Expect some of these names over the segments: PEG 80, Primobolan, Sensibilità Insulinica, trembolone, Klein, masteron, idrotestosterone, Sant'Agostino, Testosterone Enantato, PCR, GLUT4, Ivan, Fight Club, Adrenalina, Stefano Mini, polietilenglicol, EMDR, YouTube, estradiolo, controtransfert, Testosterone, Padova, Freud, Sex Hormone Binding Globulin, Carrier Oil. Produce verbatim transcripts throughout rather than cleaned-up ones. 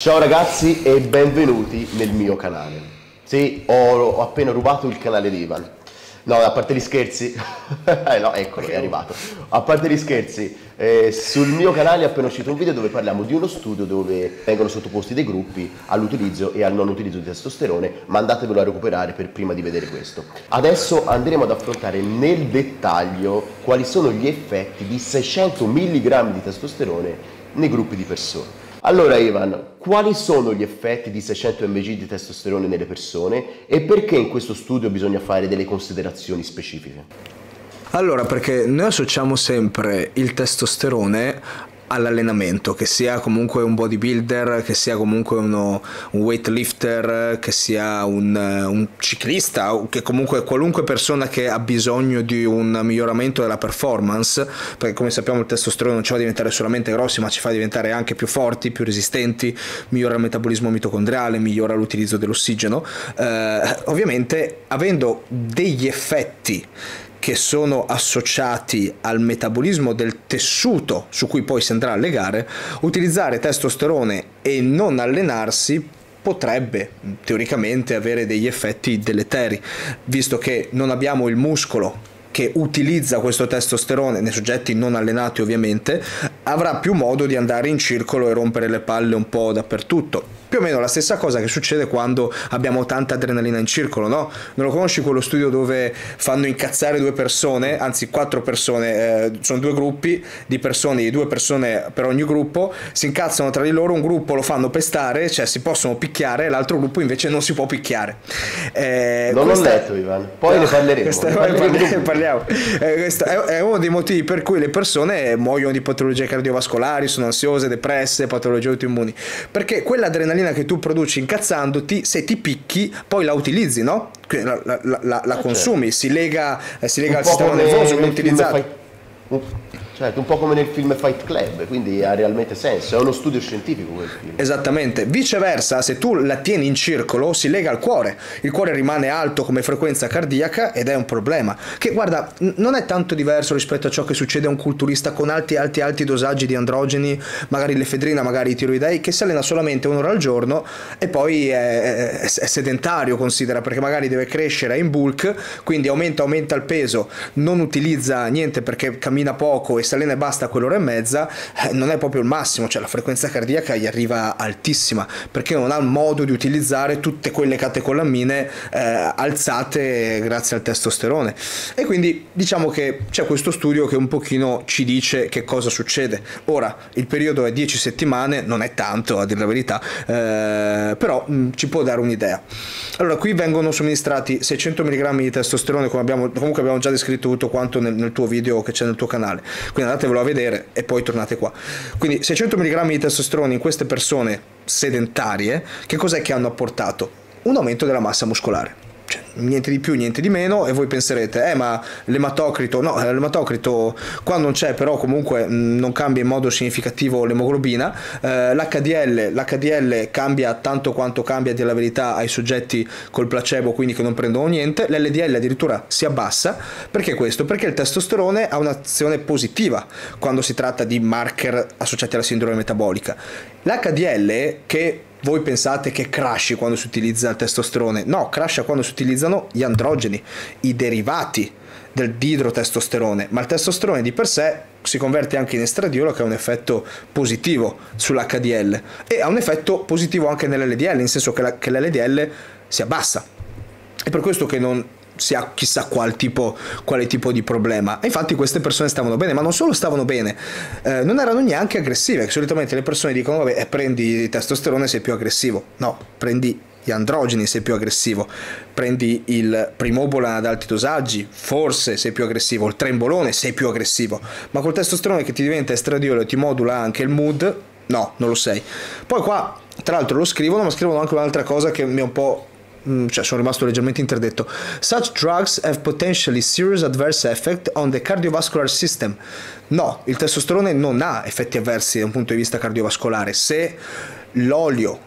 Ciao ragazzi e benvenuti nel mio canale. Sì, ho, ho appena rubato il canale di Ivan. No, a parte gli scherzi, eh, no, eccolo, è arrivato. A parte gli scherzi, eh, sul mio canale è appena uscito un video dove parliamo di uno studio dove vengono sottoposti dei gruppi all'utilizzo e al non utilizzo di testosterone, ma andatevelo a recuperare per prima di vedere questo. Adesso andremo ad affrontare nel dettaglio quali sono gli effetti di seicento milligrammi di testosterone nei gruppi di persone. Allora Ivan, quali sono gli effetti di seicento milligrammi di testosterone nelle persone e perché in questo studio bisogna fare delle considerazioni specifiche? Allora, perché noi associamo sempre il testosterone all'allenamento, che sia comunque un bodybuilder, che sia comunque uno, un weightlifter, che sia un, un ciclista, o che comunque qualunque persona che ha bisogno di un miglioramento della performance, perché come sappiamo il testosterone non ci fa diventare solamente grossi, ma ci fa diventare anche più forti, più resistenti, migliora il metabolismo mitocondriale, migliora l'utilizzo dell'ossigeno, eh, ovviamente avendo degli effetti che sono associati al metabolismo del tessuto su cui poi si andrà a legare, utilizzare testosterone e non allenarsi potrebbe teoricamente avere degli effetti deleteri, visto che non abbiamo il muscolo che utilizza questo testosterone. Nei soggetti non allenati ovviamente avrà più modo di andare in circolo e rompere le palle un po' dappertutto. Più o meno la stessa cosa che succede quando abbiamo tanta adrenalina in circolo, no? Non lo conosci quello studio dove fanno incazzare due persone, anzi quattro persone, eh, sono due gruppi di persone, di due persone per ogni gruppo, si incazzano tra di loro, un gruppo lo fanno pestare, cioè si possono picchiare, l'altro gruppo invece non si può picchiare. Eh, non l'ho letto Ivan, poi no, ne parleremo. Questa, ne parleremo. parliamo. Eh, questo è, è uno dei motivi per cui le persone muoiono di patologie cardiovascolari, sono ansiose, depresse, patologie autoimmuni, perché quell'adrenalina che tu produci incazzandoti, se ti picchi poi la utilizzi, no? La, la, la, la consumi, si lega, si lega al sistema nervoso che utilizzato. Certo, un po' come nel film Fight Club, quindi ha realmente senso, è uno studio scientifico quel film. Esattamente, viceversa se tu la tieni in circolo si lega al cuore, il cuore rimane alto come frequenza cardiaca ed è un problema, che guarda non è tanto diverso rispetto a ciò che succede a un culturista con alti alti alti dosaggi di androgeni, magari l'efedrina, magari i tiroidei, che si allena solamente un'ora al giorno e poi è, è, è sedentario, considera, perché magari deve crescere in bulk, quindi aumenta, aumenta il peso, non utilizza niente perché cammina poco e se allena e basta quell'ora e mezza, eh, non è proprio il massimo, cioè la frequenza cardiaca gli arriva altissima perché non ha modo di utilizzare tutte quelle catecolamine eh, alzate grazie al testosterone. E quindi diciamo che c'è questo studio che un pochino ci dice che cosa succede. Ora il periodo è dieci settimane, non è tanto a dire la verità, eh, però mh, ci può dare un'idea. Allora qui vengono somministrati seicento milligrammi di testosterone, come abbiamo, comunque abbiamo già descritto tutto quanto nel, nel tuo video che c'è nel tuo canale, quindi andatevelo a vedere e poi tornate qua. Quindi seicento milligrammi di testosterone in queste persone sedentarie, che cos'è che hanno apportato? Un aumento della massa muscolare, cioè, niente di più niente di meno. E voi penserete eh ma l'ematocrito, no, l'ematocrito qua non c'è, però comunque mh, non cambia in modo significativo l'emoglobina, eh, l'H D L, l'H D L cambia tanto quanto cambia della verità ai soggetti col placebo, quindi che non prendono niente, l'L D L addirittura si abbassa. Perché questo? Perché il testosterone ha un'azione positiva quando si tratta di marker associati alla sindrome metabolica. L'H D L, che voi pensate che crashi quando si utilizza il testosterone, no, crasha quando si utilizzano gli androgeni, i derivati del idrotestosterone, ma il testosterone di per sé si converte anche in estradiolo, che ha un effetto positivo sull'H D L e ha un effetto positivo anche nell'L D L, nel senso che l'L D L si abbassa, è per questo che non si ha chissà qual tipo, quale tipo di problema. E infatti queste persone stavano bene, ma non solo stavano bene, eh, non erano neanche aggressive. Solitamente le persone dicono vabbè, eh, prendi testosterone sei più aggressivo. No, prendi gli androgeni sei più aggressivo, prendi il primobolan ad alti dosaggi forse sei più aggressivo, il trembolone sei più aggressivo, ma col testosterone che ti diventa estradiolo e ti modula anche il mood, no, non lo sei. Poi qua tra l'altro lo scrivono, ma scrivono anche un'altra cosa che mi è un po', cioè sono rimasto leggermente interdetto. Such drugs have potentially serious adverse effect on the cardiovascular system. No, il testosterone non ha effetti avversi da un punto di vista cardiovascolare. Se l'olio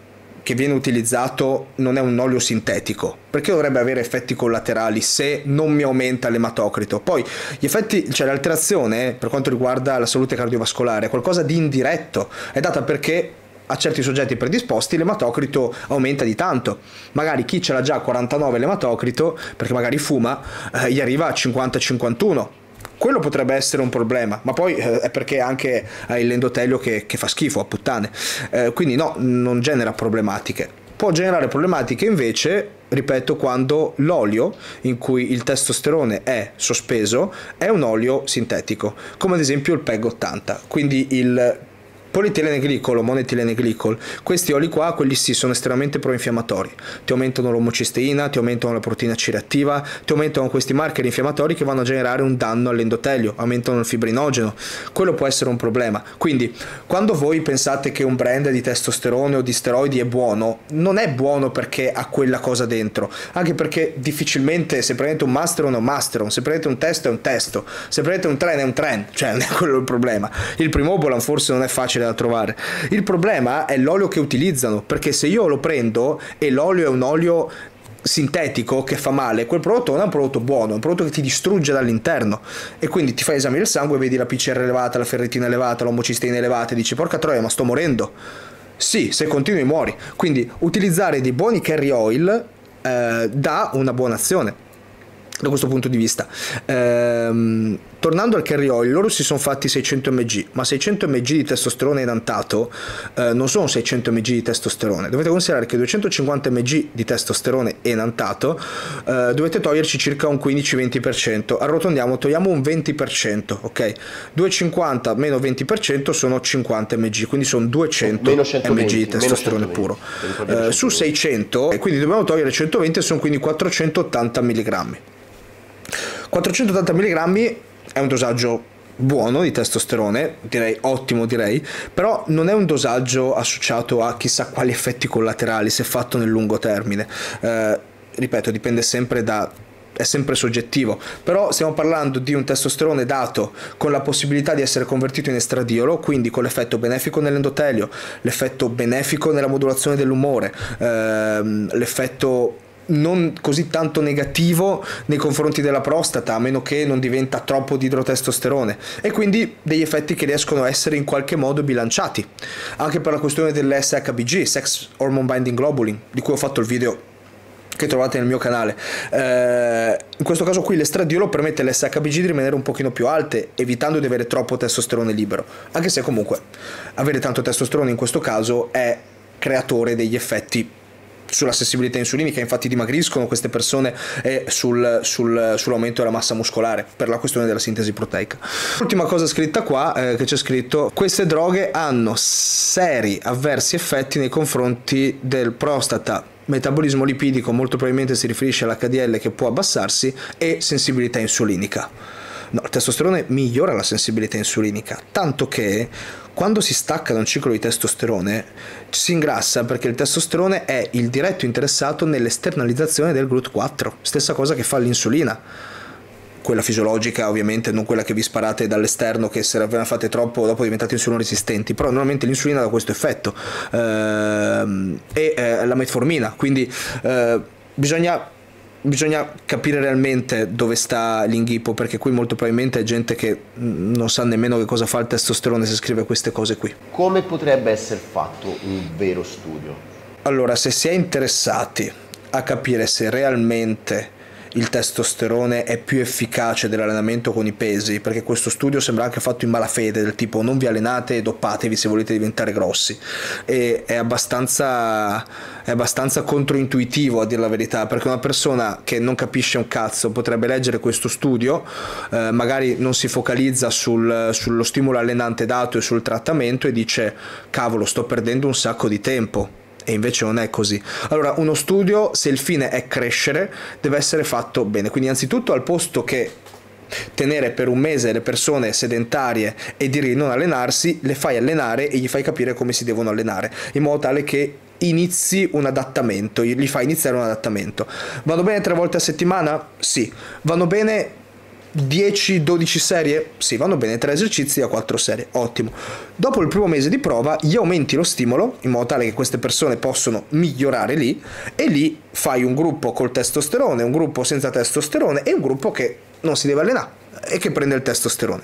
che viene utilizzato non è un olio sintetico, perché dovrebbe avere effetti collaterali se non mi aumenta l'ematocrito? Poi gli effetti, cioè l'alterazione per quanto riguarda la salute cardiovascolare è qualcosa di indiretto, è data perché a certi soggetti predisposti l'ematocrito aumenta di tanto. Magari chi ce l'ha già a quarantanove l'ematocrito, perché magari fuma, eh, gli arriva a cinquanta cinquantuno. Quello potrebbe essere un problema, ma poi eh, è perché anche hai l'endotelio che, che fa schifo a puttane, eh, quindi no, non genera problematiche. Può generare problematiche invece, ripeto, quando l'olio in cui il testosterone è sospeso è un olio sintetico, come ad esempio il PEG ottanta, quindi il polietilenglicol o monetilenglicol. Questi oli qua, quelli sì, sono estremamente proinfiammatori, ti aumentano l'omocisteina, ti aumentano la proteina C reattiva, ti aumentano questi marker infiammatori che vanno a generare un danno all'endotelio, aumentano il fibrinogeno. Quello può essere un problema. Quindi quando voi pensate che un brand di testosterone o di steroidi è buono, non è buono perché ha quella cosa dentro, anche perché difficilmente, se prendete un masteron è un masteron, se prendete un testo è un testo, se prendete un tren è un tren, cioè non è quello il problema. Il Primobolan forse non è facile da trovare, il problema è l'olio che utilizzano, perché se io lo prendo e l'olio è un olio sintetico che fa male, quel prodotto non è un prodotto buono, è un prodotto che ti distrugge dall'interno, e quindi ti fai esami del sangue e vedi la P C R elevata, la ferritina elevata, l'omocisteina elevata e dici porca troia, ma sto morendo. Sì, se continui muori. Quindi utilizzare dei buoni carry oil eh, dà una buona azione da questo punto di vista. Ehm, tornando al carry oil, loro si sono fatti seicento milligrammi, ma seicento milligrammi di testosterone enantato eh, non sono seicento milligrammi di testosterone. Dovete considerare che duecentocinquanta milligrammi di testosterone enantato eh, dovete toglierci circa un quindici venti per cento, arrotondiamo, togliamo un venti per cento, ok? duecentocinquanta meno venti per cento sono cinquanta milligrammi, quindi sono duecento milligrammi di testosterone puro eh, su seicento, e quindi dobbiamo togliere centoventi, e sono quindi quattrocentottanta milligrammi. quattrocentottanta milligrammi è un dosaggio buono di testosterone, direi ottimo, direi, però non è un dosaggio associato a chissà quali effetti collaterali se fatto nel lungo termine. Eh, ripeto, dipende sempre da... è sempre soggettivo, però stiamo parlando di un testosterone dato con la possibilità di essere convertito in estradiolo, quindi con l'effetto benefico nell'endotelio, l'effetto benefico nella modulazione dell'umore, ehm, l'effetto non così tanto negativo nei confronti della prostata, a meno che non diventa troppo di idrotestosterone, e quindi degli effetti che riescono a essere in qualche modo bilanciati, anche per la questione dell'S H B G, Sex Hormone Binding Globulin, di cui ho fatto il video che trovate nel mio canale. Eh, in questo caso qui l'estradiolo permette all'S H B G di rimanere un pochino più alte, evitando di avere troppo testosterone libero, anche se comunque avere tanto testosterone in questo caso è creatore degli effetti sulla sensibilità insulinica. Infatti dimagriscono queste persone e sul, sul, sull'aumento della massa muscolare per la questione della sintesi proteica. L'ultima cosa scritta qua, eh, che c'è scritto: queste droghe hanno seri avversi effetti nei confronti del prostata, metabolismo lipidico, molto probabilmente si riferisce all'H D L che può abbassarsi, e sensibilità insulinica. No, il testosterone migliora la sensibilità insulinica, tanto che quando si stacca da un ciclo di testosterone si ingrassa, perché il testosterone è il diretto interessato nell'esternalizzazione del GLUT quattro, stessa cosa che fa l'insulina, quella fisiologica ovviamente, non quella che vi sparate dall'esterno, che se ve la fate troppo dopo diventate insulino resistenti, però normalmente l'insulina dà questo effetto, ehm, e eh, la metformina, quindi eh, bisogna... Bisogna capire realmente dove sta l'inghippo, perché qui molto probabilmente è gente che non sa nemmeno che cosa fa il testosterone se scrive queste cose qui. Come potrebbe essere fatto un vero studio? Allora, se si è interessati a capire se realmente il testosterone è più efficace dell'allenamento con i pesi, perché questo studio sembra anche fatto in malafede, del tipo non vi allenate e doppatevi se volete diventare grossi, e è abbastanza, è abbastanza controintuitivo a dire la verità, perché una persona che non capisce un cazzo potrebbe leggere questo studio, eh, magari non si focalizza sul, sullo stimolo allenante dato e sul trattamento, e dice cavolo, sto perdendo un sacco di tempo. E invece non è così. Allora, uno studio, se il fine è crescere, deve essere fatto bene. Quindi innanzitutto, al posto che tenere per un mese le persone sedentarie e dirgli non allenarsi, le fai allenare e gli fai capire come si devono allenare, in modo tale che inizi un adattamento, gli fai iniziare un adattamento. Vanno bene tre volte a settimana? Sì. Vanno bene dieci dodici serie? Sì. Vanno bene tre esercizi a quattro serie, ottimo. Dopo il primo mese di prova gli aumenti lo stimolo, in modo tale che queste persone possono migliorare lì, e lì fai un gruppo col testosterone, un gruppo senza testosterone e un gruppo che non si deve allenare e che prende il testosterone.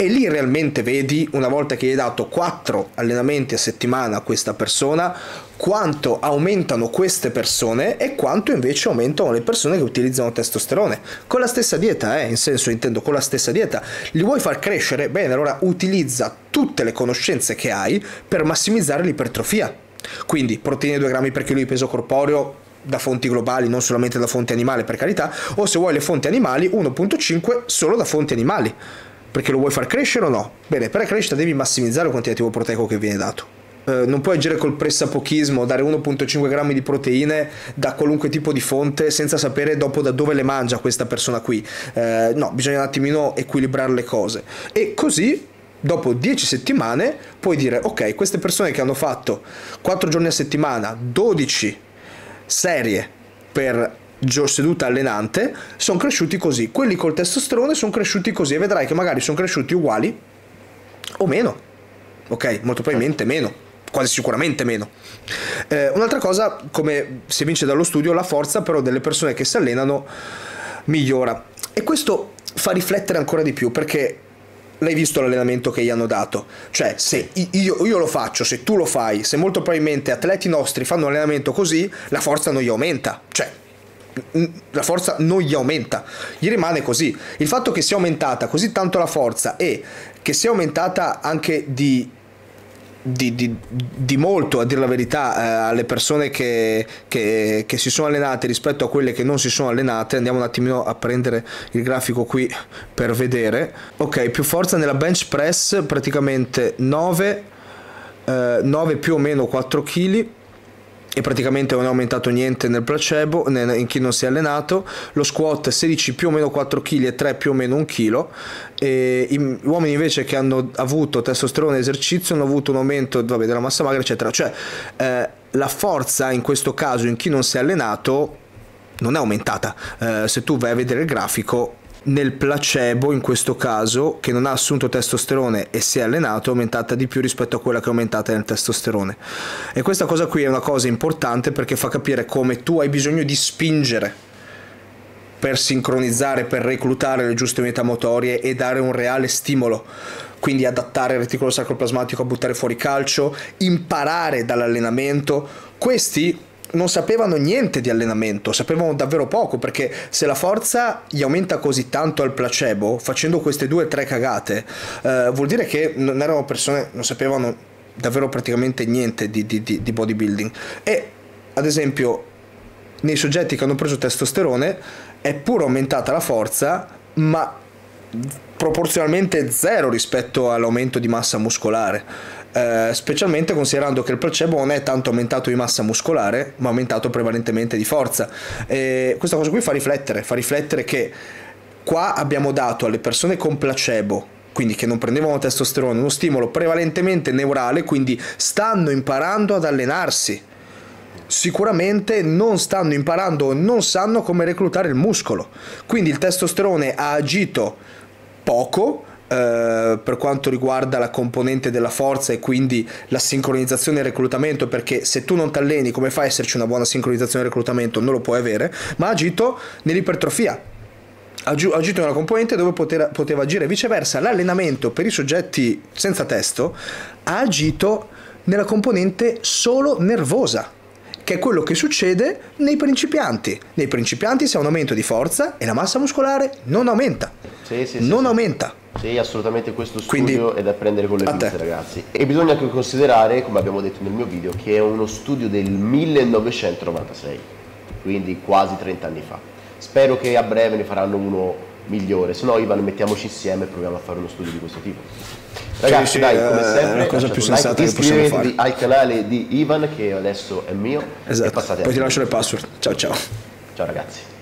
e lì realmente vedi, una volta che gli hai dato quattro allenamenti a settimana a questa persona, quanto aumentano queste persone e quanto invece aumentano le persone che utilizzano testosterone con la stessa dieta, eh, in senso intendo con la stessa dieta. Li vuoi far crescere? Bene, allora utilizza tutte le conoscenze che hai per massimizzare l'ipertrofia, quindi proteine due grammi per chilo di peso corporeo da fonti globali, non solamente da fonte animale, per carità, o se vuoi le fonti animali uno virgola cinque solo da fonti animali, perché lo vuoi far crescere o no? Bene, per la crescita devi massimizzare il quantitativo proteico che viene dato. Eh, non puoi agire col pressapochismo, dare uno virgola cinque grammi di proteine da qualunque tipo di fonte senza sapere dopo da dove le mangia questa persona qui. Eh, no, bisogna un attimino equilibrare le cose. E così dopo dieci settimane puoi dire ok, queste persone che hanno fatto quattro giorni a settimana, dodici serie per seduta allenante, sono cresciuti così, quelli col testosterone sono cresciuti così, e vedrai che magari sono cresciuti uguali o meno, ok? Molto probabilmente meno, quasi sicuramente meno. Eh, un'altra cosa, come si evince dallo studio, la forza però delle persone che si allenano migliora, e questo fa riflettere ancora di più, perché l'hai visto l'allenamento che gli hanno dato, cioè se io, io lo faccio, se tu lo fai, se molto probabilmente atleti nostri fanno un allenamento così, la forza non gli aumenta, cioè la forza non gli aumenta, gli rimane così. Il fatto che sia aumentata così tanto la forza e che sia aumentata anche di Di, di, di molto, a dire la verità, eh, alle persone che, che, che si sono allenate rispetto a quelle che non si sono allenate. Andiamo un attimino a prendere il grafico qui per vedere. Ok, più forza nella bench press, praticamente nove più o meno quattro chili, e praticamente non è aumentato niente nel placebo, in chi non si è allenato. Lo squat sedici più o meno quattro chili e tre più o meno un chilo. E gli uomini invece che hanno avuto testosterone e esercizio hanno avuto un aumento, vabbè, della massa magra eccetera, cioè eh, la forza in questo caso in chi non si è allenato non è aumentata. Eh, se tu vai a vedere il grafico, nel placebo in questo caso che non ha assunto testosterone e si è allenato è aumentata di più rispetto a quella che è aumentata nel testosterone, e questa cosa qui è una cosa importante perché fa capire come tu hai bisogno di spingere per sincronizzare, per reclutare le giuste unità motorie e dare un reale stimolo, quindi adattare il reticolo sarcoplasmatico a buttare fuori calcio, imparare dall'allenamento. Questi non sapevano niente di allenamento, sapevano davvero poco, perché se la forza gli aumenta così tanto al placebo facendo queste due o tre cagate, eh, vuol dire che non erano persone, non sapevano davvero praticamente niente di, di, di bodybuilding. E ad esempio nei soggetti che hanno preso testosterone è pure aumentata la forza, ma proporzionalmente zero rispetto all'aumento di massa muscolare. Eh, specialmente considerando che il placebo non è tanto aumentato di massa muscolare, ma aumentato prevalentemente di forza. Eh, questa cosa qui fa riflettere, fa riflettere che qua abbiamo dato alle persone con placebo, quindi che non prendevano testosterone, uno stimolo prevalentemente neurale, quindi stanno imparando ad allenarsi. Sicuramente non stanno imparando o non sanno come reclutare il muscolo, quindi il testosterone ha agito poco Uh, per quanto riguarda la componente della forza e quindi la sincronizzazione e il reclutamento, perché se tu non ti alleni come fa a esserci una buona sincronizzazione e reclutamento? Non lo puoi avere. Ma ha agito nell'ipertrofia, ha agito nella componente dove poter, poteva agire. Viceversa l'allenamento per i soggetti senza testo ha agito nella componente solo nervosa, che è quello che succede nei principianti. Nei principianti si ha un aumento di forza e la massa muscolare non aumenta. Sì, sì, sì, non sì. aumenta. Sì, assolutamente, questo studio, quindi, è da prendere con le pinze, ragazzi. E bisogna anche considerare, come abbiamo detto nel mio video, che è uno studio del millenovecentonovantasei, quindi quasi trent'anni fa. Spero che a breve ne faranno uno migliore, se no Ivan mettiamoci insieme e proviamo a fare uno studio di questo tipo. Ragazzi, sì, dai, sì, come sempre, è una cosa più sensata like, che possiamo fare. Al canale di Ivan, che adesso è mio. Esatto. E passate, poi ti lascio le password. Ciao ciao. Ciao ragazzi.